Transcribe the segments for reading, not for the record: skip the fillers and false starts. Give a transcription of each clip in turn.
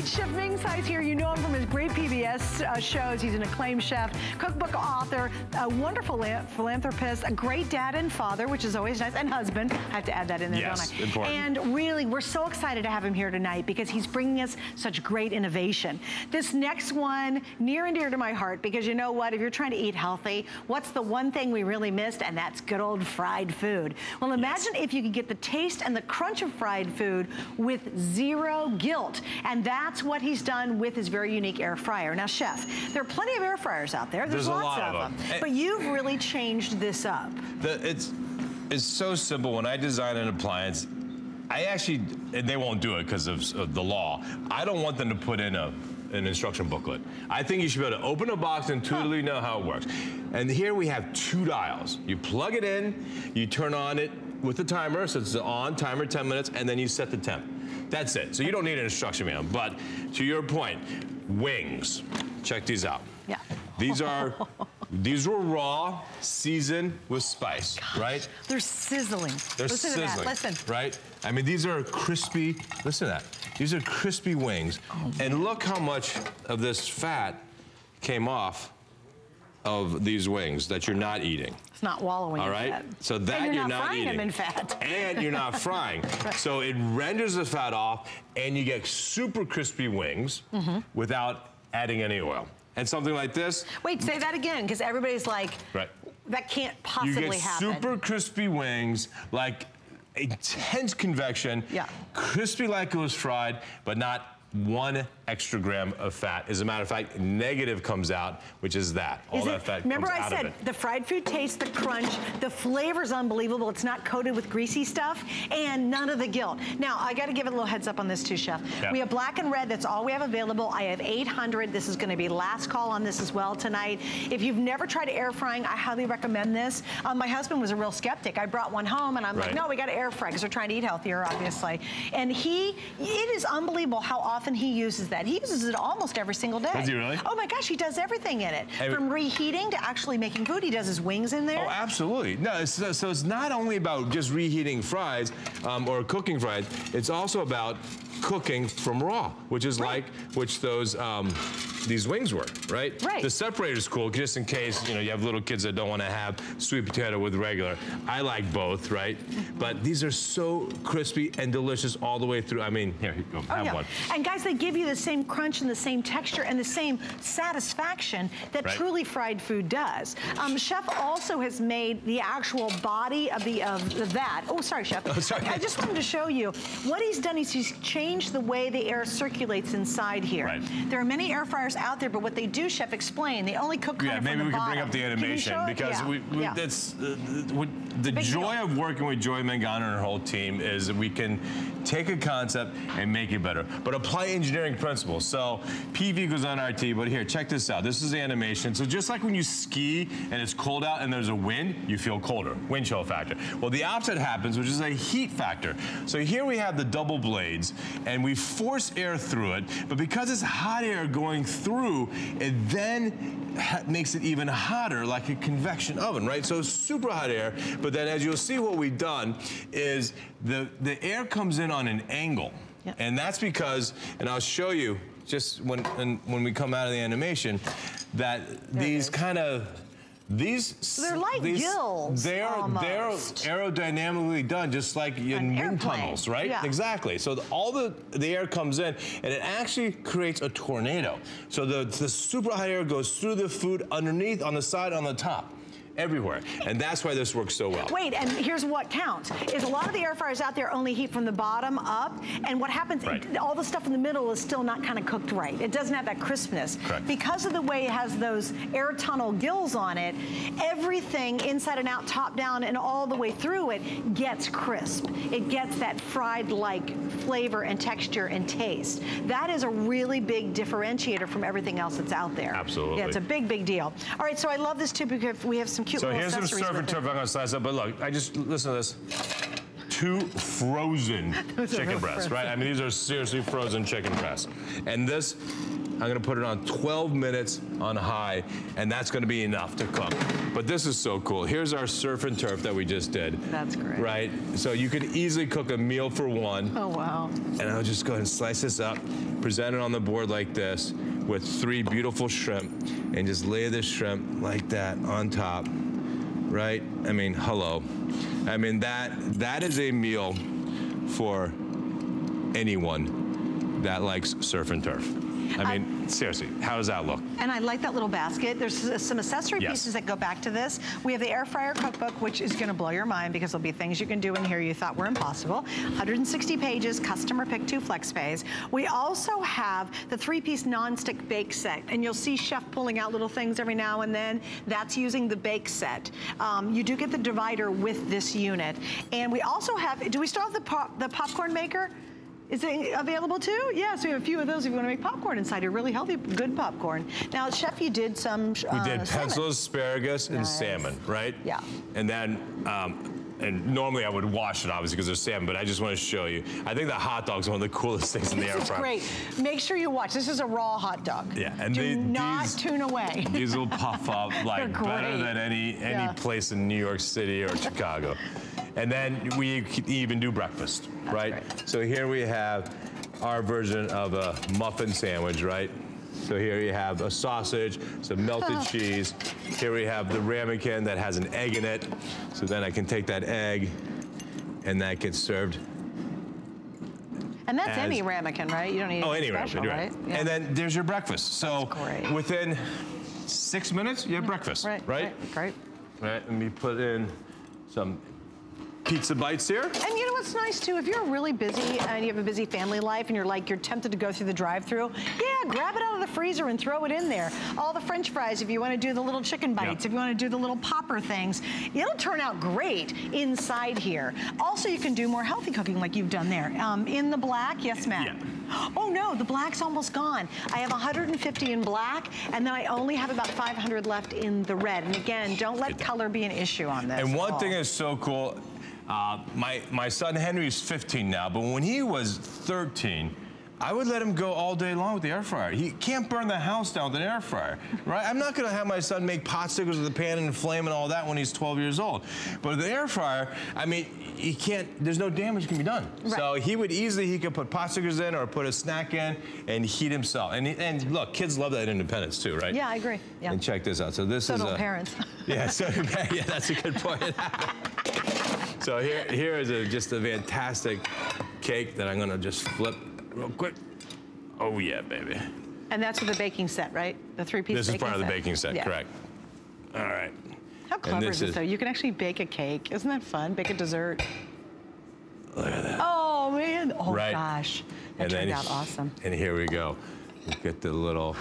right, Chef Ming Tsai's here. You know him from his great PBS shows. He's an acclaimed chef, cookbook author, a wonderful philanthropist, a great dad and father, which is always nice, and husband. I have to add that in there, yes, don't I? Important. And really, we're so excited to have him here tonight because he's bringing us such great innovation. This next one, near and dear to my heart, because you know what? If you're trying to eat healthy, what's the one thing we really missed? And that's good old fried food. Well, imagine if you could get the taste and the crunch of fried food with zero guilt. And that's what he's done with his very unique air fryer. Now, Chef, there are plenty of air fryers out there. There's lots of them. But you've really changed this up. It's so simple. When I design an appliance, I actually, and they won't do it because of the law, I don't want them to put in an instruction booklet. I think you should be able to open a box and totally know how it works. And here we have two dials. You plug it in, you turn on it with the timer, so it's on, timer 10 minutes, and then you set the temp. That's it. So you don't need an instruction manual. But to your point, wings. Check these out. Yeah. These were raw, seasoned with spice, right? They're sizzling. Listen to that. Right? I mean, these are crispy. Listen to that. These are crispy wings. Oh, and look how much of this fat came off of these wings that you're not eating. It's not wallowing in fat. So that you're not frying them in fat. And you're not frying. So it renders the fat off and you get super crispy wings without adding any oil. And something like this. Wait, say that again, because everybody's like, that can't possibly happen. You get super crispy wings, like intense convection, crispy like it was fried, but not one extra gram of fat. As a matter of fact, negative comes out, which is that. All that fat comes out of it. Remember I said, the fried food tastes, the crunch, the flavor's unbelievable. It's not coated with greasy stuff, and none of the guilt. Now, I gotta give it a little heads up on this too, Chef. Yeah. We have black and red, that's all we have available. I have 800, this is gonna be last call on this as well tonight. If you've never tried air frying, I highly recommend this. My husband was a real skeptic. I brought one home, and I'm like, no, we gotta air fry, because we're trying to eat healthier, obviously. And it is unbelievable how often he uses that. He uses it almost every single day. Does he really? Oh my gosh, he does everything in it. From reheating to actually making food. He does his wings in there. Oh, absolutely. No, so it's not only about just reheating fries or cooking fries. It's also about cooking from raw, which is like those these wings were, right? Right. The separator's cool, just in case you have little kids that don't want to have sweet potato with regular. I like both, right? But these are so crispy and delicious all the way through. I mean, here you go, have one. And guys, they give you the same crunch and the same texture and the same satisfaction that truly fried food does. Chef also has made the actual body of that. Oh, sorry, Chef. Oh, sorry. I just wanted to show you what he's done. Is he's changed the way the air circulates inside here. Right. There are many air fryers out there, but what they do, Chef, explain. They only cook kind of from the bottom. Yeah, maybe we can bring up the animation because that's the joy of working with Joy Mangano and her whole team is that we can take a concept and make it better, but apply engineering principles. So PV equals RT, but here, check this out. This is the animation. So just like when you ski and it's cold out and there's a wind, you feel colder. Wind chill factor. Well, the opposite happens, which is a heat factor. So here we have the double blades and we force air through it, but because it's hot air going through, it then makes it even hotter, like a convection oven, right? So it's super hot air, but then as you'll see what we've done is the air comes in on an angle. Yep. And that's because, and I'll show you just when we come out of the animation, that there these kind of, they're like gills. They're aerodynamically done, just like in wind tunnels, right? Yeah. Exactly. So all the air comes in, and it actually creates a tornado. So the super hot air goes through the food, underneath, on the side, on the top. Everywhere, and that's why this works so well. Wait, and here's what counts, is a lot of the air fryers out there only heat from the bottom up, and what happens, all the stuff in the middle is still not kind of cooked right. It doesn't have that crispness. Correct. Because of the way it has those air tunnel gills on it, everything inside and out, top down, and all the way through it gets crisp. It gets that fried-like flavor and texture and taste. That is a really big differentiator from everything else that's out there. Absolutely. Yeah, it's a big, big deal. All right, so I love this too because we have some cute little accessories. So here's some surf and turf. I'm gonna slice up, but look, listen to this. two frozen chicken breasts, right? I mean, these are seriously frozen chicken breasts. And this, I'm gonna put it on 12 minutes on high, and that's gonna be enough to cook. But this is so cool. Here's our surf and turf that we just did. That's great. Right? So you could easily cook a meal for one. Oh, wow. And I'll just go ahead and slice this up, present it on the board like this with three beautiful shrimp, and just lay this shrimp like that on top, right? I mean, hello. I mean, that is a meal for anyone that likes surf and turf. I mean, seriously, how does that look? And I like that little basket. There's some accessory pieces that go back to this. We have the air fryer cookbook, which is gonna blow your mind because there'll be things you can do in here you thought were impossible. 160 pages, customer pick 2 flex pays. We also have the 3-piece nonstick bake set, and you'll see Chef pulling out little things every now and then. That's using the bake set. You do get the divider with this unit. And we also have, do we still have the popcorn maker? Is it available too? Yeah, so we have a few of those if you want to make popcorn inside. They're really healthy, good popcorn. Now, Chef, you did some We did pencils, asparagus, and salmon, right? Yeah. And then, and normally I would wash it, obviously, because there's salmon, but I just want to show you. I think the hot dog's one of the coolest things in the air fryer. This is great. Make sure you watch. This is a raw hot dog. Yeah, and do not tune away. These will puff up like better than any place in New York City or Chicago. And then we even do breakfast, right? So here we have our version of a muffin sandwich, right? So here you have a sausage, some melted cheese. Here we have the ramekin that has an egg in it. So then I can take that egg and that gets served. And that's any ramekin, right? You don't need any special, ramekin, right? Yeah. And then there's your breakfast. So within 6 minutes, you have breakfast, right? And we put in some pizza bites here. And you know what's nice too, if you're really busy and you have a busy family life and you're like, you're tempted to go through the drive-thru, grab it out of the freezer and throw it in there. All the french fries, if you want to do the little chicken bites, if you want to do the little popper things, it'll turn out great inside here. Also, you can do more healthy cooking like you've done there. In the black, yes ma'am. Yeah. Oh no, the black's almost gone. I have 150 in black, and then I only have about 500 left in the red. And again, don't let color be an issue on this. And one thing is so cool, my son Henry's 15 now, but when he was 13, I would let him go all day long with the air fryer. He can't burn the house down with an air fryer, right? I'm not gonna have my son make pot stickers with a pan and flame and all that when he's 12 years old. But with the air fryer, I mean, he can't, there's no damage can be done. Right. So he would easily, he could put pot stickers in or put a snack in and heat himself. And look, kids love that independence too, right? Yeah, I agree. Yeah. And check this out. So this is parents. Yeah, so, yeah, that's a good point. So here is just a fantastic cake that I'm gonna just flip real quick. Oh yeah, baby. And that's with the baking set, right? The 3-piece baking set. This is part of the baking set, correct. All right. How clever is this though? You can actually bake a cake. Isn't that fun? Bake a dessert. Look at that. Oh man, oh gosh. That turned out awesome. And here we go. We'll get the little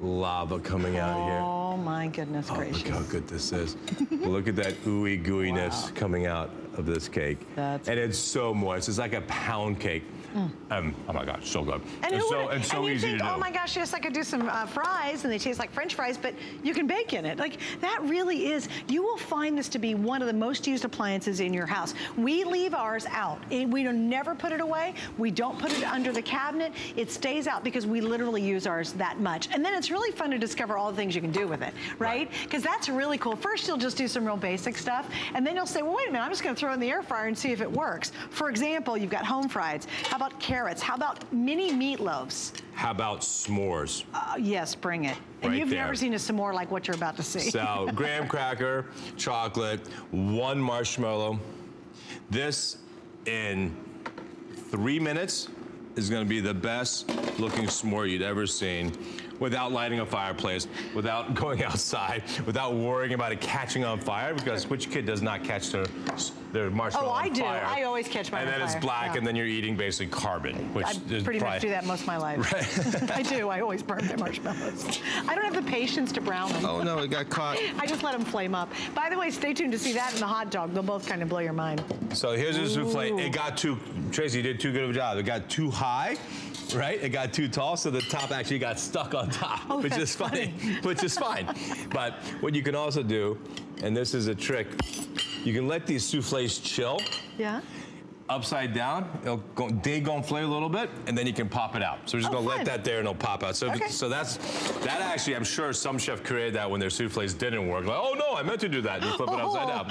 lava coming out here. Oh my goodness gracious. Look how good this is. Look at that ooey gooeyness coming out of this cake. And it's so moist. It's like a pound cake. Oh my gosh, so good. And it's so easy to do. Oh my gosh, yes, I could do some fries and they taste like french fries, but you can bake in it. Like that really is, you will find this to be one of the most used appliances in your house. We leave ours out. We don't never put it away. We don't put it under the cabinet. It stays out because we literally use ours that much. And then it's really fun to discover all the things you can do with it, right? Because that's really cool. First, you'll just do some real basic stuff. And then you'll say, well, wait a minute, I'm just gonna throw in the air fryer and see if it works. For example, you've got home fries. How about carrots? How about mini meatloaves? How about s'mores? Yes, bring it. And right you've never seen a s'more like what you're about to see. So, graham cracker, chocolate, one marshmallow. This, in 3 minutes, is gonna be the best looking s'more you'd ever seen. Without lighting a fireplace, without going outside, without worrying about it catching on fire, because which kid does not catch their marshmallow on fire? I always catch mine on fire. And then it's black, and then you're eating basically carbon, which I pretty much do that most of my life. Right. I always burn my marshmallows. I don't have the patience to brown them. Oh no, it got caught. I just let them flame up. By the way, stay tuned to see that and the hot dog. They'll both kind of blow your mind. So here's this souffle. It got too, Tracy, you did too good of a job. It got too high, right? It got too tall, so the top actually got stuck on top, which is funny, which is fine. But what you can also do, and this is a trick, you can let these souffles chill. Yeah. upside down, it'll go dégonfler a little bit, and then you can pop it out. So we're just gonna let that there and it'll pop out. So, okay. So that's, that actually, I'm sure some chef created that when their souffles didn't work. Like, oh no, I meant to do that. And you flip it upside down.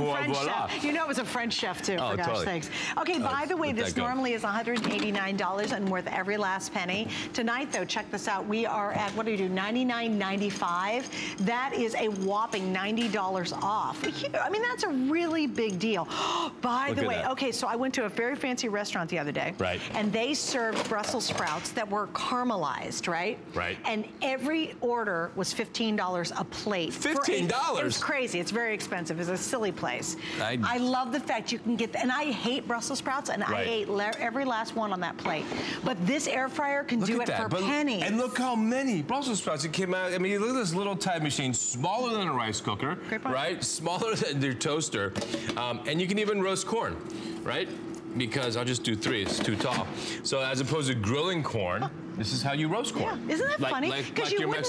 Voila. You know it was a French chef too, oh, for gosh totally. Sakes. Okay, by the way, this normally is $189 and worth every last penny. Tonight though, check this out. We are at, what do you do, $99.95. That is a whopping $90 off. I mean, that's a really big deal. By the way, okay, so I went to a very fancy restaurant the other day. Right. And they served Brussels sprouts that were caramelized, right? Right. And every order was $15 a plate. $15? It's crazy. It's very expensive. It's a silly place. I love the fact you can get, and I hate Brussels sprouts, and I ate every last one on that plate. But this air fryer can do it for pennies. And look how many Brussels sprouts it came out. I mean, look at this little time machine, smaller than a rice cooker, right? Smaller than your toaster. And you can even roast corn, right? Because I'll just do three, it's too tall. So as opposed to grilling corn, this is how you roast corn. Yeah. Isn't that funny? Because like you wouldn't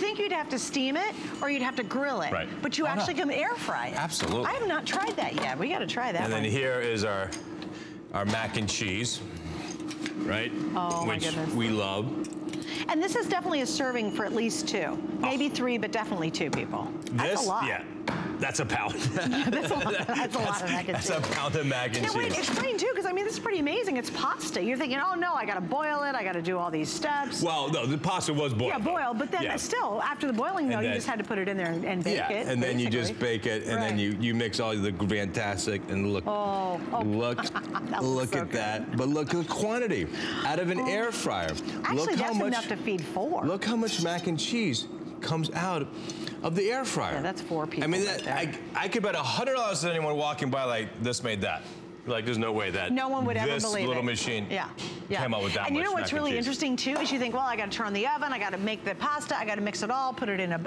think you'd have to steam it or you'd have to grill it. Right. But you actually can air fry it. Absolutely. I have not tried that yet. We gotta try that. And then here is our mac and cheese, right? Oh my goodness. Which we love. And this is definitely a serving for at least two. Maybe three, but definitely two people. That's a lot. Yeah. That's a pound. That's a lot of mac and cheese. That's a pound of mac and cheese. Wait, explain too, because I mean, this is pretty amazing. It's pasta. You're thinking, oh no, I gotta boil it, I gotta do all these steps. Well, no, the pasta was boiled. Yeah, boiled, but then still, after the boiling though, you just had to put it in there and bake it. And then you just bake it, and then you mix all the fantastic, and look, look at that. But look at the quantity out of an air fryer. Actually, look how much, enough to feed four. Look how much mac and cheese comes out of the air fryer. Yeah, that's four people. I mean, that, I could bet $100 that anyone walking by like, this made that. Like, there's no way that no one would ever believe little machine came up with that. And you know what's really interesting too is you think, well, I got to turn the oven, I got to make the pasta, I got to mix it all, put it in a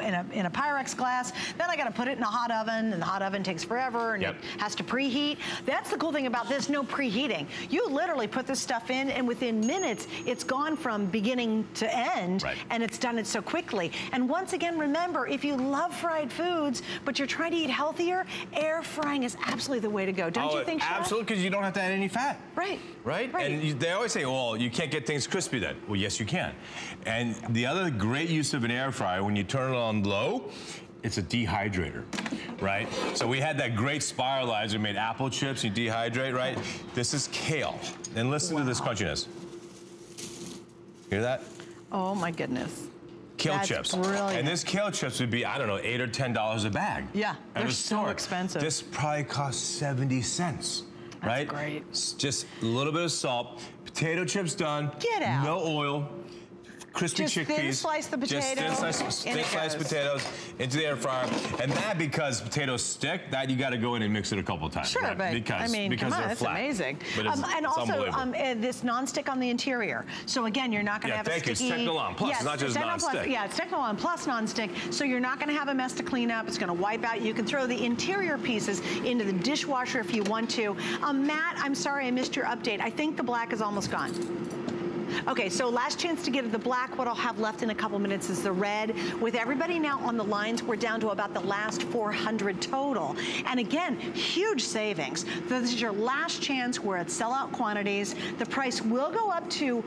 Pyrex glass, then I got to put it in a hot oven, and the hot oven takes forever, and it has to preheat. That's the cool thing about this, no preheating. You literally put this stuff in, and within minutes, it's gone from beginning to end, and it's done it so quickly. And once again, remember, if you love fried foods, but you're trying to eat healthier, air frying is absolutely the way to go. Don't you think, Chef? Absolutely. Because you don't have to add any fat. Right. Right? And they always say, well, you can't get things crispy then. Well, yes, you can. And the other great use of an air fryer, when you turn it on low, it's a dehydrator, right? So we had that great spiralizer, we made apple chips, you dehydrate, right? This is kale. And listen to this crunchiness. Hear that? Oh, my goodness. Kale chips. Brilliant. And this kale chips would be, I don't know, $8 or $10 a bag. Yeah, they're so expensive. This probably costs 70 cents. Right? That's great. Just a little bit of salt. Potato chips done. Get out. No oil. Crispy chickpeas. Just thin slice the potato. Just thin slice potatoes into the air fryer. And that, because potatoes stick, that you got to go in and mix it a couple times. Sure, right? But because, I mean, because come on, that's flat. Amazing. But it's, and it's also this nonstick on the interior. So again, you're not going to have a sticky. It's Teflon plus. It's not just nonstick. It's Teflon plus nonstick. So you're not going to have a mess to clean up. It's going to wipe out. You can throw the interior pieces into the dishwasher if you want to. Matt, I'm sorry I missed your update. I think the black is almost gone. Okay, so last chance to get the black. What I'll have left in a couple minutes is the red. With everybody now on the lines, we're down to about the last 400 total. And again, huge savings. This is your last chance. We're at sellout quantities. The price will go up to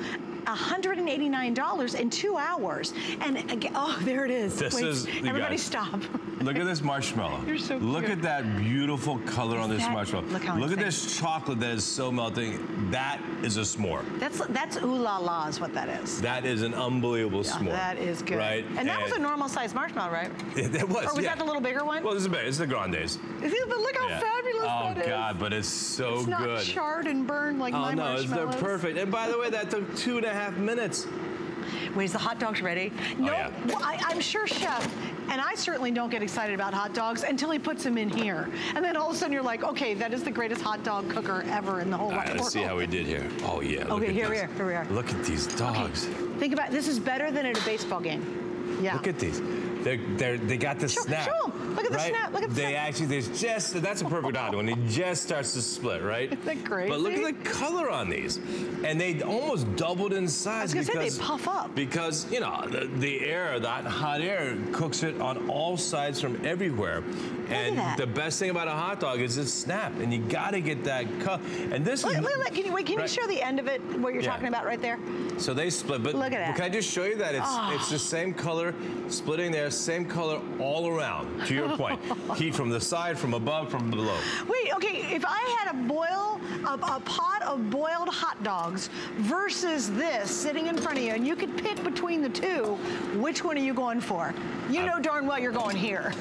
$189 in 2 hours. And again, oh, there it is. This is, everybody stop. Look at this marshmallow. You're so cute. Look at that beautiful color on this marshmallow. Look at this chocolate that is so melting. That is a s'more. That's ooh la la is what that is. That is an unbelievable s'more. That is good. Right? And that was a normal sized marshmallow, right? It was. Or was that the little bigger one? Well, this is big. It's the grandes. But look how fabulous that is. Oh God, but it's so good. It's not charred and burned like my marshmallows. Oh no, they're perfect. And by the way, that took 2.5 minutes. Wait, is the hot dogs ready? No, well, I'm sure, Chef, and I certainly don't get excited about hot dogs until he puts them in here. And then all of a sudden you're like, okay, that is the greatest hot dog cooker ever in the whole world. Let's see how we did here. Oh yeah, okay, here we are. Look at these dogs. Okay. Think about, this is better than at a baseball game. Yeah. Look at these. They got the snap. Show them. Look at the snap. Look at the snap. They actually, there's just, that's a perfect odd one. It just starts to split, right? Isn't that crazy? But look at the color on these. And they almost doubled in size. I was gonna say they puff up. Because, you know, the air, that hot air cooks it on all sides from everywhere. And the best thing about a hot dog is it's snapped, and you gotta get that cut. And this is... Look, can you show the end of it, what you're talking about right there? So they split, but look at that. Can I just show you that? It's the same color, splitting there, same color all around, to your point. Heat from the side, from above, from below. Wait, okay, if I had a pot of boiled hot dogs versus this sitting in front of you, and you could pick between the two, which one are you going for? You know darn well you're going here.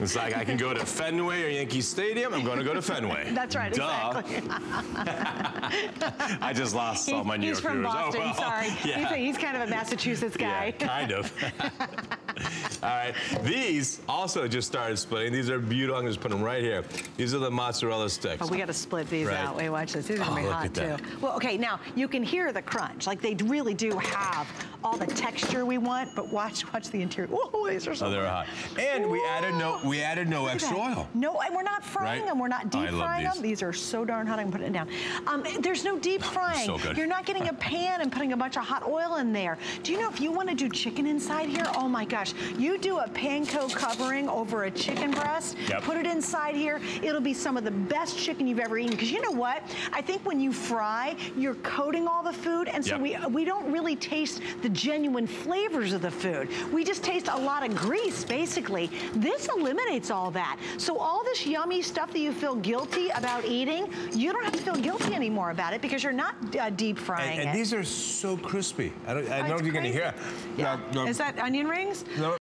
It's like I can go to Fenway or Yankee Stadium, I'm going to go to Fenway. That's right, exactly. I just lost all my New York viewers. He's from Boston, oh, well, sorry. Yeah. He's kind of a Massachusetts guy. Yeah, kind of. All right, these also just started splitting. These are beautiful. I'm going to just put them right here. These are the mozzarella sticks. Oh, we got to split these out. Wait, watch this. These are going to be hot, too. Well, okay, now, you can hear the crunch. Like, they really do have all the texture we want, but watch the interior. Oh, these are so good. They're hot. And we added no extra oil. No, and we're not frying them. We're not deep frying them. These are so darn hot, I'm putting it down. There's no deep frying. So good. You're not getting a pan and putting a bunch of hot oil in there. Do you know if you want to do chicken inside here? Oh, my gosh. You do a panko covering over a chicken breast, put it inside here, it'll be some of the best chicken you've ever eaten. Because you know what? I think when you fry, you're coating all the food, and so we don't really taste the genuine flavors of the food. We just taste a lot of grease, basically. This eliminates all that. So all this yummy stuff that you feel guilty about eating, you don't have to feel guilty anymore about it because you're not deep frying it. And these are so crispy. I don't know if you're going to hear it. Yeah. Is that onion rings? No.